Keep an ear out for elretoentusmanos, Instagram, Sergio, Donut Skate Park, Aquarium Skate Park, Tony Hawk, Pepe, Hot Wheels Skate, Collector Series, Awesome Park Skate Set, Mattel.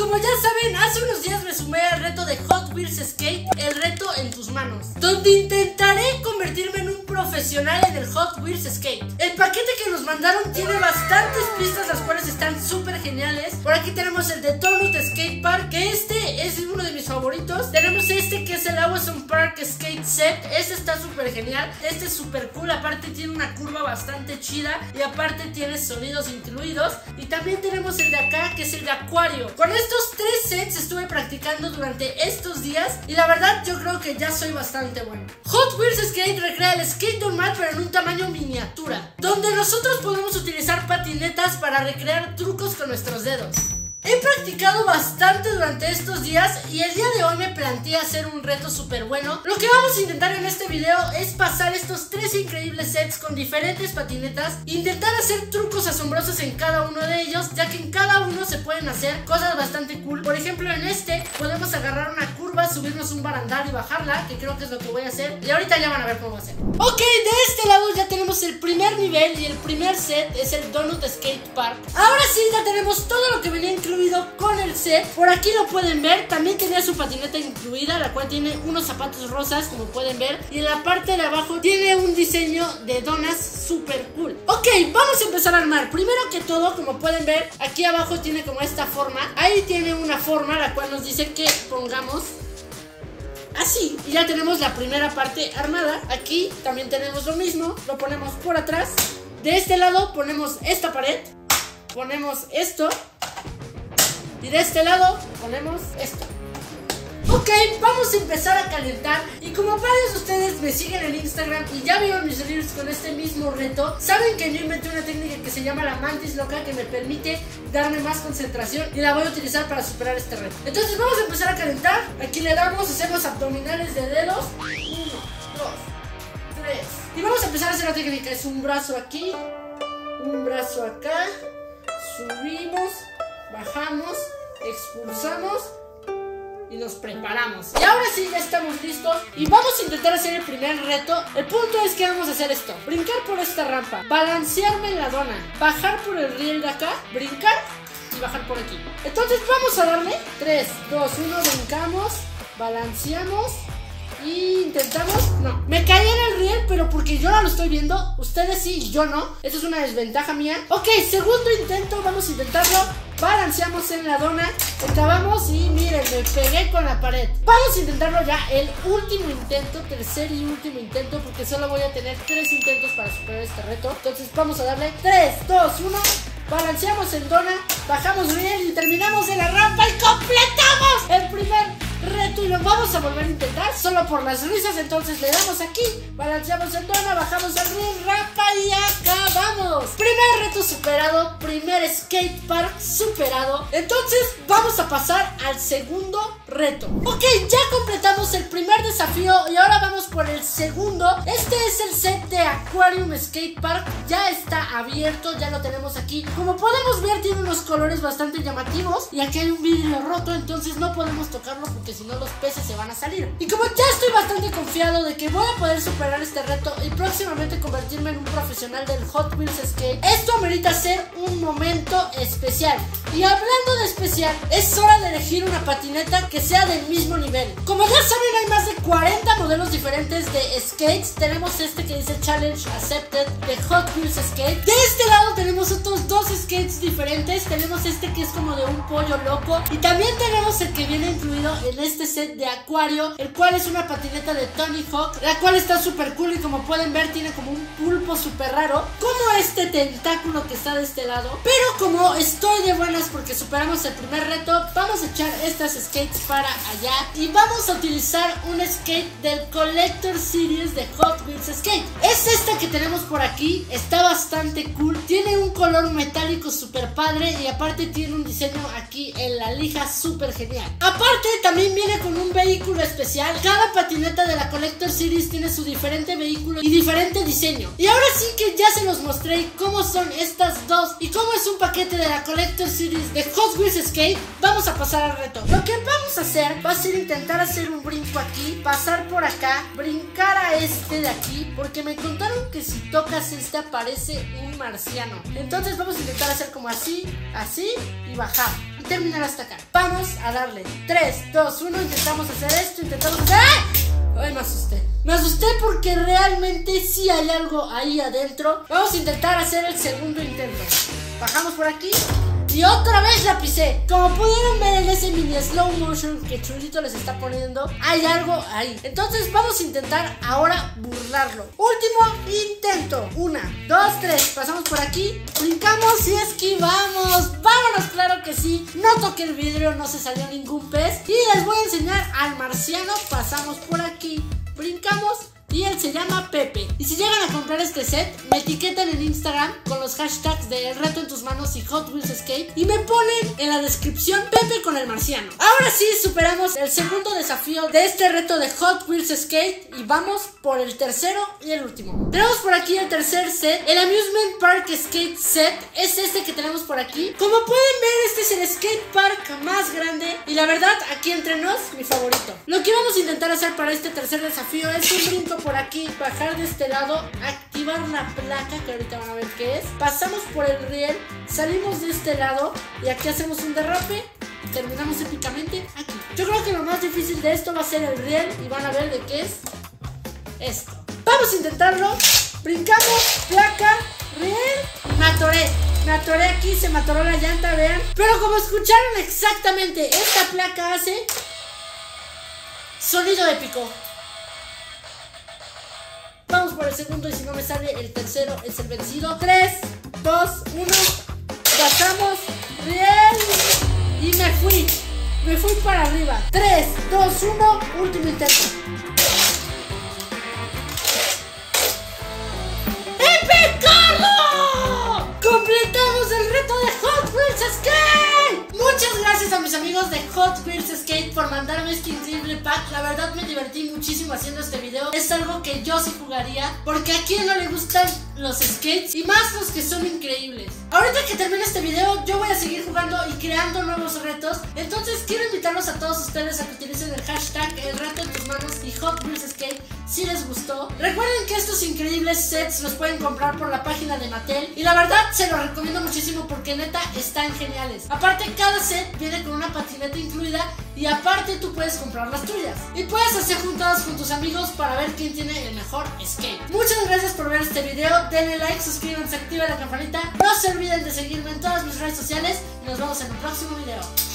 como ya saben, hace unos días me sumé al reto de Hot Wheels Skate, el reto en tus manos, donde intentaré convertirme en un profesional en el Hot Wheels Skate. El paquete que nos mandaron tiene bastantes pistas, las cuales están súper geniales. Por aquí tenemos el de Donut Skate Park, que este es uno de mis favoritos. Tenemos este que es el Awesome Park Skate Set, este está súper genial, este es súper cool, aparte tiene una curva bastante chida y aparte tiene sonidos incluidos. Y también tenemos el de acá, que es el de Acuario. Con estos tres sets estuve practicando durante estos días y la verdad yo creo que ya soy bastante bueno. Hot Wheels Skate recrea el skate normal pero en un tamaño miniatura, donde nosotros podemos utilizar patinetas para recrear trucos con nuestros dedos. He practicado bastante durante estos días y el día de hoy me planteé hacer un reto súper bueno. Lo que vamos a intentar en este video es pasar estos tres increíbles sets con diferentes patinetas, intentar hacer trucos asombrosos en cada uno de ellos, ya que en cada uno se pueden hacer cosas bastante cool. Por ejemplo, en este podemos agarrar una curva, subirnos un barandal y bajarla, que creo que es lo que voy a hacer, y ahorita ya van a ver cómo hacer. Ok, de este lado ya tenemos el primer nivel y el primer set es el Donut Skate Park. Ahora sí, ya tenemos todo lo que venía incluido con el set. Por aquí lo pueden ver, también tenía su patineta incluida, la cual tiene unos zapatos rosas como pueden ver, y en la parte de abajo tiene un diseño de donas super cool. Ok, vamos a empezar a armar. Primero que todo, como pueden ver, aquí abajo tiene como esta forma, ahí tiene una forma la cual nos dice que pongamos así, y ya tenemos la primera parte armada. Aquí también tenemos lo mismo, lo ponemos por atrás. De este lado ponemos esta pared, ponemos esto, y de este lado ponemos esto. Ok, vamos a empezar a calentar. Y como varios de ustedes me siguen en Instagram y ya vieron mis reels con este mismo reto, saben que yo inventé una técnica que se llama la mantis loca, que me permite darme más concentración, y la voy a utilizar para superar este reto. Entonces vamos a empezar a calentar. Aquí le damos, hacemos abdominales de dedos, 1, 2, 3, y vamos a empezar a hacer la técnica. Es un brazo aquí, un brazo acá, subimos, bajamos, expulsamos y nos preparamos. Y ahora sí, ya estamos listos y vamos a intentar hacer el primer reto. El punto es que vamos a hacer esto: brincar por esta rampa, balancearme en la dona, bajar por el riel de acá, brincar y bajar por aquí. Entonces vamos a darle 3, 2, 1, brincamos, balanceamos y intentamos. No, me caí en el riel, pero porque yo no lo estoy viendo, ustedes sí y yo no. Esta es una desventaja mía. Ok, segundo intento, vamos a intentarlo. Balanceamos en la dona, acabamos y miren, me pegué con la pared. Vamos a intentarlo ya, el último intento, tercer y último intento, porque solo voy a tener 3 intentos para superar este reto. Entonces vamos a darle 3, 2, 1, balanceamos en dona, bajamos bien y terminamos en la rampa y completamos el primer reto, y lo vamos a volver a intentar solo por las risas. Entonces le damos aquí, balanceamos en dona, bajamos al ring, rampa y acabamos. Primer reto superado, primer skate park superado. Entonces vamos a pasar al segundo reto. Ok, ya completamos el primer desafío y ahora vamos por el segundo. Este es el set de Aquarium Skate Park, ya está abierto, ya lo tenemos aquí. Como podemos ver, tiene unos colores bastante llamativos y aquí hay un vidrio roto, entonces no podemos tocarlo porque si no los peces se van a salir. Y como ya estoy bastante confiado de que voy a poder superar este reto y próximamente convertirme en un profesional del Hot Wheels Skate, esto amerita ser un momento especial. Y hablando de especial, es hora de elegir una patineta que sea del mismo nivel. Como ya saben, hay más de 40 modelos diferentes de skates. Tenemos este que dice Challenge Accepted de Hot Wheels Skate. De este lado tenemos otros dos skates diferentes. Tenemos este que es como de un pollo loco, y también tenemos el que viene incluido en este set de acuario, el cual es una patineta de Tony Hawk, la cual está super cool y como pueden ver tiene como un pulpo super raro, como este tentáculo que está de este lado. Pero como estoy de buenas porque superamos el primer reto, vamos a echar estas skates para allá y vamos a utilizar un skate del Collector Series de Hot Wheels Skate. Es esta que tenemos por aquí, está bastante cool, tiene un color metálico super padre y aparte tiene un diseño aquí en la lija super genial. Aparte también viene con un vehículo especial. Cada patineta de la Collector Series tiene su diferente vehículo y diferente diseño. Y ahora sí que ya se los mostré cómo son estas dos y cómo es un paquete de la Collector Series de Hot Wheels Skate. Vamos a pasar al reto. Lo que vamos a hacer va a ser intentar hacer un brinco aquí, pasar por acá, brincar a este de aquí, porque me contaron que si tocas este aparece un marciano. Entonces vamos a intentar hacer como así, así y bajar. y terminar hasta acá. Vamos a darle 3, 2, 1. Intentamos hacer esto, intentamos hacer... ¡Ah! Ay, me asusté. Me asusté porque realmente sí hay algo ahí adentro. Vamos a intentar hacer el segundo intento. Bajamos por aquí y otra vez la pisé. Como pudieron ver en ese mini slow motion que Chulito les está poniendo, hay algo ahí. Entonces vamos a intentar ahora burlarlo. Último intento. 1, 2, 3. Pasamos por aquí, brincamos y esquivamos. Vámonos, claro que sí. No toqué el vidrio, no se salió ningún pez. Y les voy a enseñar al marciano. Pasamos por aquí, brincamos. Y él se llama Pepe. Y si llegan a comprar este set, me etiquetan en Instagram con los hashtags de El Reto en Tus Manos y Hot Wheels Skate, y me ponen en la descripción Pepe con el marciano. Ahora sí superamos el segundo desafío de este reto de Hot Wheels Skate y vamos por el tercero y el último. Tenemos por aquí el tercer set. El Amusement Park Skate Set es este que tenemos por aquí. Como pueden ver, este es el skate park más grande y la verdad, aquí entre nos, mi favorito. Lo que vamos a intentar hacer para este tercer desafío es un brinco por aquí, bajar de este lado, activar la placa que ahorita van a ver qué es, pasamos por el riel, salimos de este lado y aquí hacemos un derrape y terminamos épicamente aquí. Yo creo que lo más difícil de esto va a ser el riel y van a ver de qué es esto. Vamos a intentarlo. Brincamos, placa, riel y me atoré. Me atoré aquí, se me atoró la llanta, vean. Pero como escucharon exactamente, esta placa hace sonido épico. Vamos por el segundo y si no me sale el tercero es el vencido. 3, 2, 1. Pasamos. Riel. Y me fui. Me fui para arriba. 3, 2, 1. Último intento. ¡Impecable! ¡Completamos el reto de Hot Wheels Skate! Muchas gracias a mis amigos de Hot Wheels Skate por mandarme este increíble pack. La verdad me divertí muchísimo haciendo este video. Es algo que yo sí jugaría, porque a quien no le gustan los skates, y más los que son increíbles. Ahorita que termine este video, yo voy a seguir jugando y creando nuevos retos. Entonces quiero invitarlos a todos ustedes a que utilicen el hashtag El Reto en Tus Manos y Hot Wheels Skate si les gustó. Recuerden que estos increíbles sets los pueden comprar por la página de Mattel, y la verdad se los recomiendo muchísimo porque neta están geniales. Aparte, cada set viene con una patineta incluida y aparte tú puedes comprar las tuyas y puedes hacer juntadas con tus amigos para ver quién tiene el mejor skate. Muchas gracias por ver este video. Denle like, suscríbanse, activen la campanita. No se olviden de seguirme en todas mis redes sociales. Nos vemos en el próximo video.